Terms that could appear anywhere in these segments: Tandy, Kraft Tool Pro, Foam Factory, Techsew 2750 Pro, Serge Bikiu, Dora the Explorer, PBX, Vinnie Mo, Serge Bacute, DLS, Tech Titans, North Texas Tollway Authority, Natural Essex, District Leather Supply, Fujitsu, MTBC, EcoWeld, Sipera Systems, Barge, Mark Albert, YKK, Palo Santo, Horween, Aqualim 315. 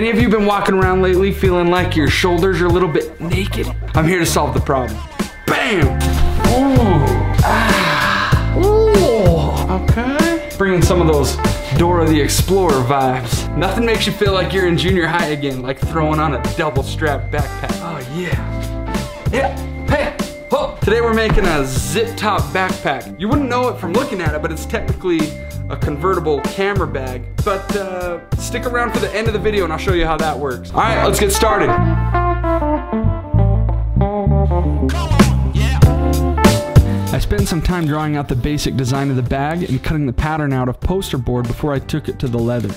Many of you have been walking around lately feeling like your shoulders are a little bit naked. I'm here to solve the problem. Bam! Ooh. Ah. Ooh. Okay. Bringing some of those Dora the Explorer vibes. Nothing makes you feel like you're in junior high again, like throwing on a double strap backpack. Oh yeah. Yeah. Today we're making a zip top backpack. You wouldn't know it from looking at it, but it's technically a convertible camera bag. But stick around for the end of the video and I'll show you how that works. All right, let's get started. I spent some time drawing out the basic design of the bag and cutting the pattern out of poster board before I took it to the leather.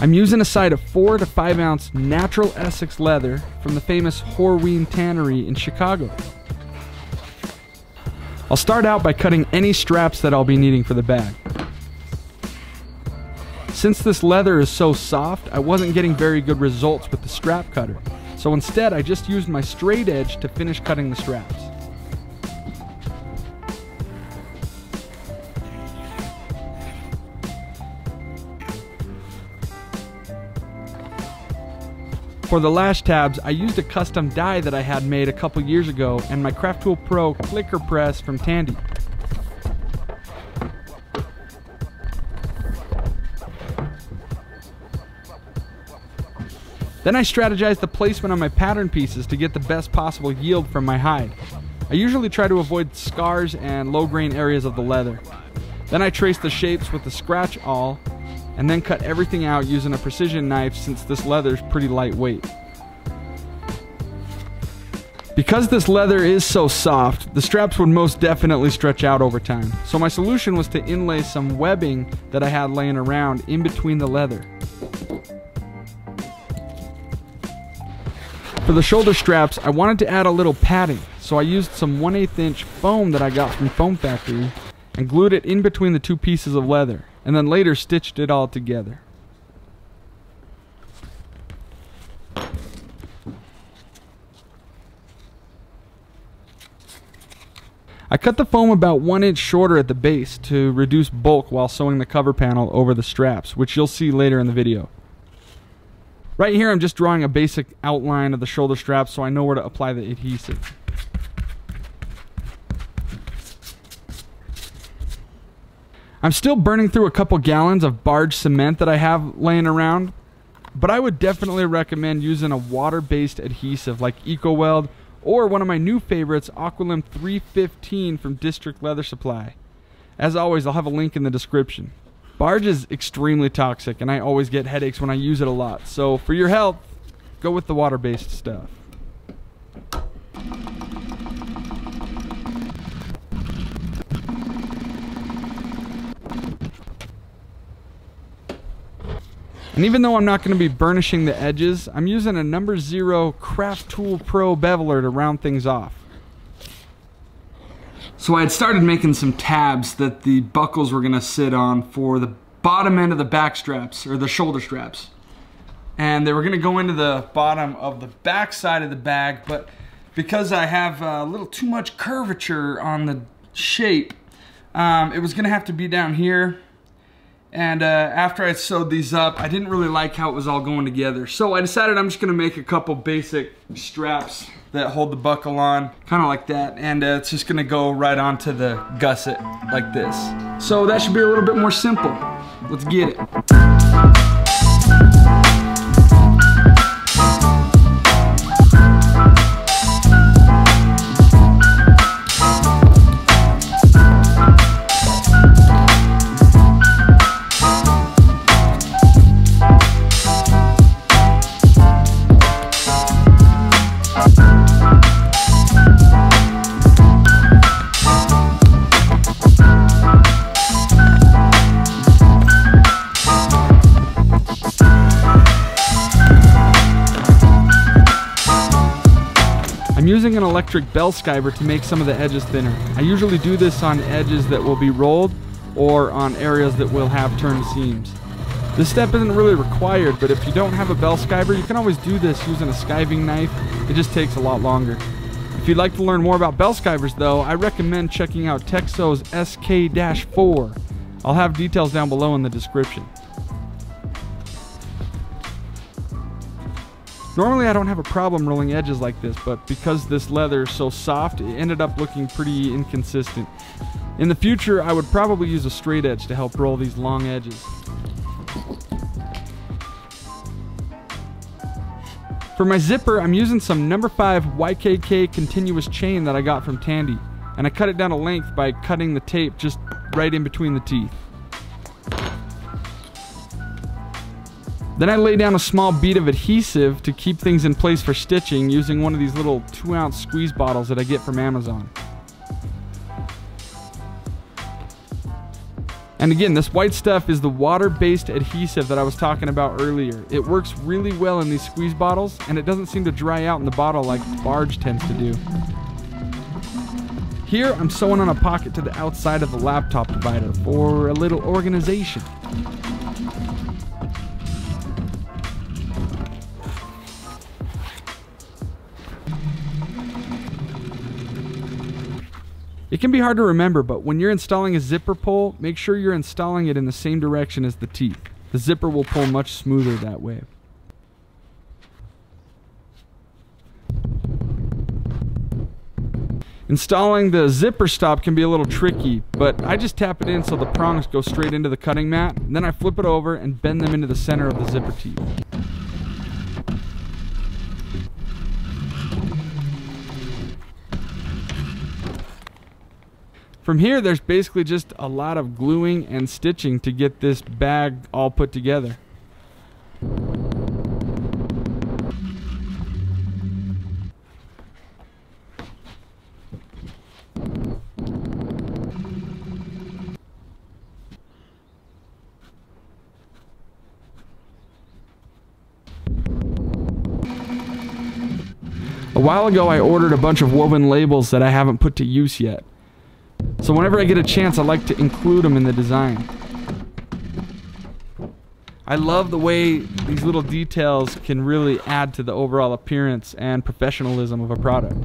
I'm using a side of 4 to 5 ounce natural Essex leather from the famous Horween tannery in Chicago. I'll start out by cutting any straps that I'll be needing for the bag. Since this leather is so soft, I wasn't getting very good results with the strap cutter. So instead, I just used my straight edge to finish cutting the straps. For the lash tabs, I used a custom die that I had made a couple years ago and my Kraft Tool Pro clicker press from Tandy. Then I strategized the placement on my pattern pieces to get the best possible yield from my hide. I usually try to avoid scars and low grain areas of the leather. Then I traced the shapes with the scratch awl and then cut everything out using a precision knife since this leather is pretty lightweight. Because this leather is so soft, the straps would most definitely stretch out over time. So my solution was to inlay some webbing that I had laying around in between the leather. For the shoulder straps, I wanted to add a little padding, so I used some 1/8 inch foam that I got from Foam Factory and glued it in between the two pieces of leather, and then later stitched it all together. I cut the foam about 1 inch shorter at the base to reduce bulk while sewing the cover panel over the straps, which you'll see later in the video. Right here I'm just drawing a basic outline of the shoulder straps so I know where to apply the adhesive. I'm still burning through a couple gallons of Barge cement that I have laying around, but I would definitely recommend using a water-based adhesive like EcoWeld or one of my new favorites, Aqualim 315 from District Leather Supply. As always, I'll have a link in the description. Barge is extremely toxic and I always get headaches when I use it a lot, so for your health, go with the water-based stuff. And even though I'm not going to be burnishing the edges, I'm using a No. 0 Kraft Tool Pro beveler to round things off. So I had started making some tabs that the buckles were going to sit on for the bottom end of the back straps, or the shoulder straps. And they were going to go into the bottom of the back side of the bag, but because I have a little too much curvature on the shape, it was going to have to be down here. And after I sewed these up, I didn't really like how it was all going together. So I decided I'm just gonna make a couple basic straps that hold the buckle on, kinda like that. And it's just gonna go right onto the gusset like this. So that should be a little bit more simple. Let's get it. I'm using an electric bell skiver to make some of the edges thinner. I usually do this on edges that will be rolled or on areas that will have turned seams. This step isn't really required, but if you don't have a bell skiver, you can always do this using a skiving knife. It just takes a lot longer. If you'd like to learn more about bell skivers though, I recommend checking out Techsew's SK-4. I'll have details down below in the description. Normally I don't have a problem rolling edges like this, but because this leather is so soft, it ended up looking pretty inconsistent. In the future, I would probably use a straight edge to help roll these long edges. For my zipper, I'm using some number 5 YKK continuous chain that I got from Tandy, and I cut it down to length by cutting the tape just right in between the teeth. Then I lay down a small bead of adhesive to keep things in place for stitching using one of these little 2-ounce squeeze bottles that I get from Amazon. And again, this white stuff is the water-based adhesive that I was talking about earlier. It works really well in these squeeze bottles, and it doesn't seem to dry out in the bottle like Barge tends to do. Here, I'm sewing on a pocket to the outside of the laptop divider for a little organization. It can be hard to remember, but when you're installing a zipper pull, make sure you're installing it in the same direction as the teeth. The zipper will pull much smoother that way. Installing the zipper stop can be a little tricky, but I just tap it in so the prongs go straight into the cutting mat, and then I flip it over and bend them into the center of the zipper teeth. From here, there's basically just a lot of gluing and stitching to get this bag all put together. A while ago, I ordered a bunch of woven labels that I haven't put to use yet. So whenever I get a chance, I like to include them in the design. I love the way these little details can really add to the overall appearance and professionalism of a product.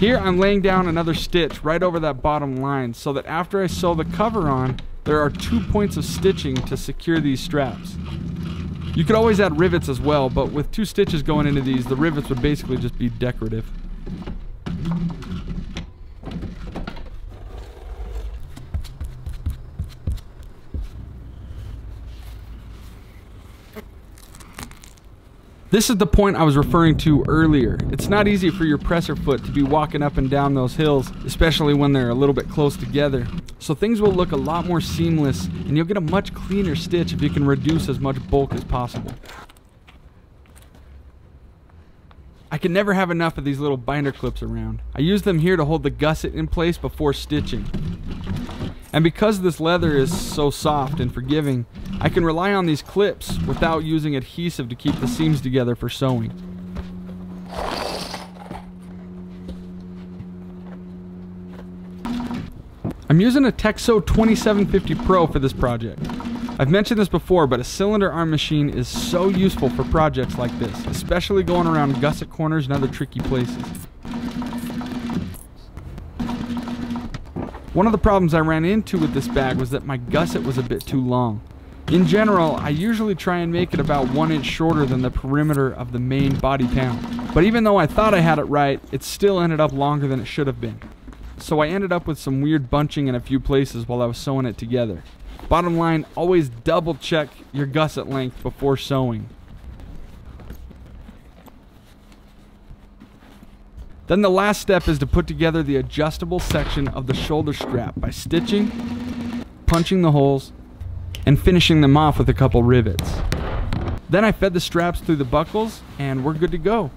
Here I'm laying down another stitch right over that bottom line so that after I sew the cover on, there are 2 points of stitching to secure these straps. You could always add rivets as well, but with 2 stitches going into these, the rivets would basically just be decorative. This is the point I was referring to earlier. It's not easy for your presser foot to be walking up and down those hills, especially when they're a little bit close together. So things will look a lot more seamless, and you'll get a much cleaner stitch if you can reduce as much bulk as possible. I can never have enough of these little binder clips around. I use them here to hold the gusset in place before stitching. And because this leather is so soft and forgiving, I can rely on these clips without using adhesive to keep the seams together for sewing. I'm using a Techsew 2750 Pro for this project. I've mentioned this before, but a cylinder arm machine is so useful for projects like this, especially going around gusset corners and other tricky places. One of the problems I ran into with this bag was that my gusset was a bit too long. In general, I usually try and make it about 1 inch shorter than the perimeter of the main body panel. But even though I thought I had it right, it still ended up longer than it should have been. So I ended up with some weird bunching in a few places while I was sewing it together. Bottom line, always double check your gusset length before sewing. Then the last step is to put together the adjustable section of the shoulder strap by stitching, punching the holes, and finishing them off with a couple rivets. Then I fed the straps through the buckles and we're good to go.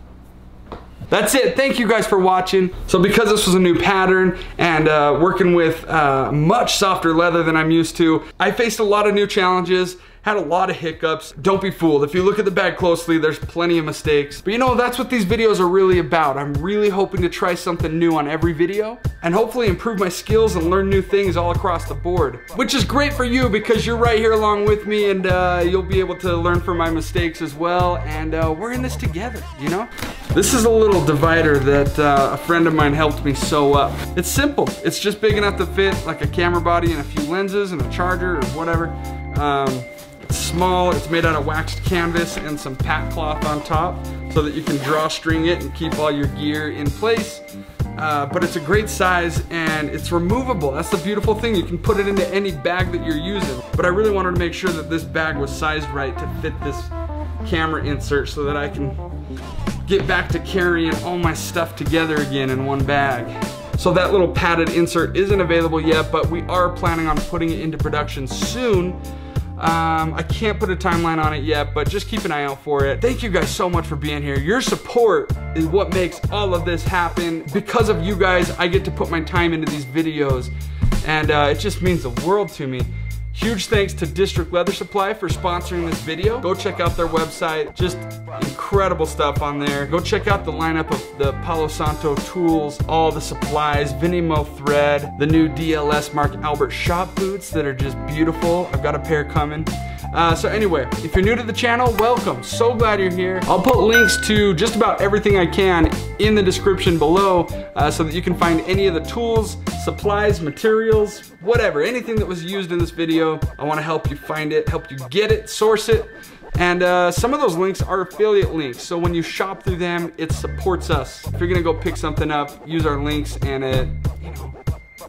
That's it. Thank you guys for watching. So because this was a new pattern and working with much softer leather than I'm used to, I faced a lot of new challenges, had a lot of hiccups. Don't be fooled. If you look at the bag closely, there's plenty of mistakes. But you know, that's what these videos are really about. I'm really hoping to try something new on every video and hopefully improve my skills and learn new things all across the board, which is great for you because you're right here along with me, and you'll be able to learn from my mistakes as well. And we're in this together, you know? This is a little divider that a friend of mine helped me sew up. It's simple. It's just big enough to fit like a camera body and a few lenses and a charger or whatever. It's small, it's made out of waxed canvas and some pack cloth on top so that you can drawstring it and keep all your gear in place. But it's a great size and it's removable. That's the beautiful thing. You can put it into any bag that you're using. But I really wanted to make sure that this bag was sized right to fit this camera insert so that I can get back to carrying all my stuff together again in one bag. So that little padded insert isn't available yet, but we are planning on putting it into production soon. I can't put a timeline on it yet, but just keep an eye out for it. Thank you guys so much for being here. Your support is what makes all of this happen. Because of you guys, I get to put my time into these videos, and it just means the world to me. Huge thanks to District Leather Supply for sponsoring this video. Go check out their website. Just incredible stuff on there. Go check out the lineup of the Palo Santo tools, all the supplies, Vinnie Mo thread, the new DLS Mark Albert shop boots that are just beautiful. I've got a pair coming. So anyway, if you're new to the channel, welcome. So glad you're here. I'll put links to just about everything I can in the description below so that you can find any of the tools, supplies, materials, whatever, anything that was used in this video. I want to help you find it, help you get it, source it. And some of those links are affiliate links. So when you shop through them, it supports us. If you're going to go pick something up, use our links and it, you know,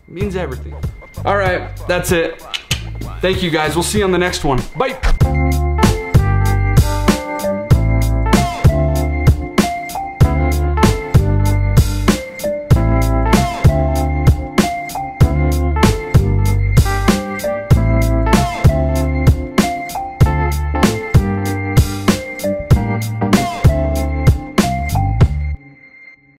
means everything. All right, that's it. Thank you guys. We'll see you on the next one. Bye.